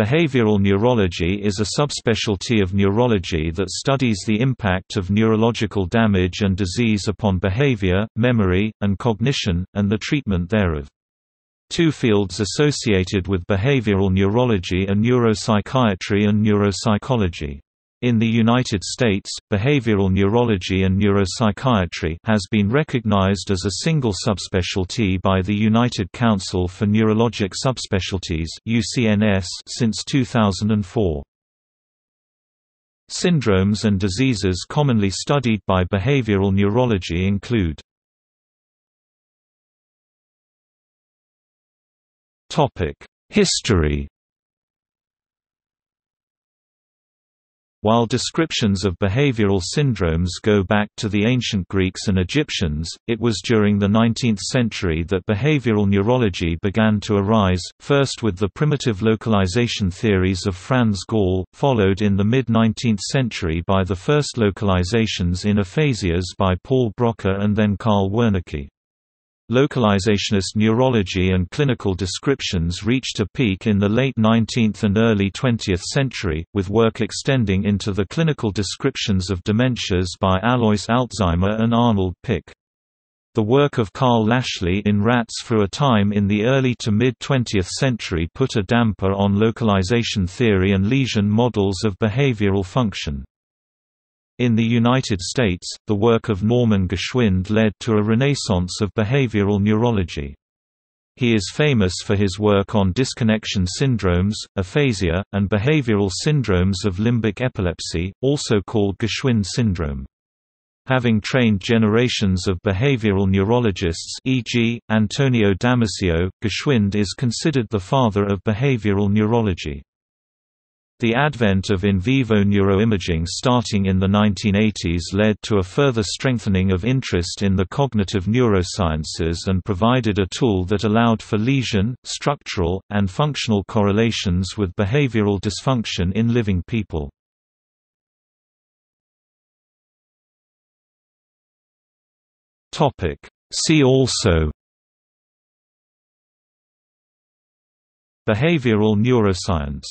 Behavioral neurology is a subspecialty of neurology that studies the impact of neurological damage and disease upon behavior, memory, and cognition, and the treatment thereof. Two fields associated with behavioral neurology are neuropsychiatry and neuropsychology. In the United States, behavioral neurology and neuropsychiatry has been recognized as a single subspecialty by the United Council for Neurologic Subspecialties (UCNS) since 2004. Syndromes and diseases commonly studied by behavioral neurology include History. While descriptions of behavioral syndromes go back to the ancient Greeks and Egyptians, it was during the 19th century that behavioral neurology began to arise, first with the primitive localization theories of Franz Gall, followed in the mid-19th century by the first localizations in aphasias by Paul Broca and then Karl Wernicke. Localizationist neurology and clinical descriptions reached a peak in the late 19th and early 20th century, with work extending into the clinical descriptions of dementias by Alois Alzheimer and Arnold Pick. The work of Carl Lashley in rats for a time in the early to mid-20th century put a damper on localization theory and lesion models of behavioral function. In the United States, the work of Norman Geschwind led to a renaissance of behavioral neurology. He is famous for his work on disconnection syndromes, aphasia, and behavioral syndromes of limbic epilepsy, also called Geschwind syndrome. Having trained generations of behavioral neurologists, e.g., Antonio Damasio, Geschwind is considered the father of behavioral neurology. The advent of in vivo neuroimaging starting in the 1980s led to a further strengthening of interest in the cognitive neurosciences and provided a tool that allowed for lesion, structural, and functional correlations with behavioral dysfunction in living people. See also: Behavioral neuroscience.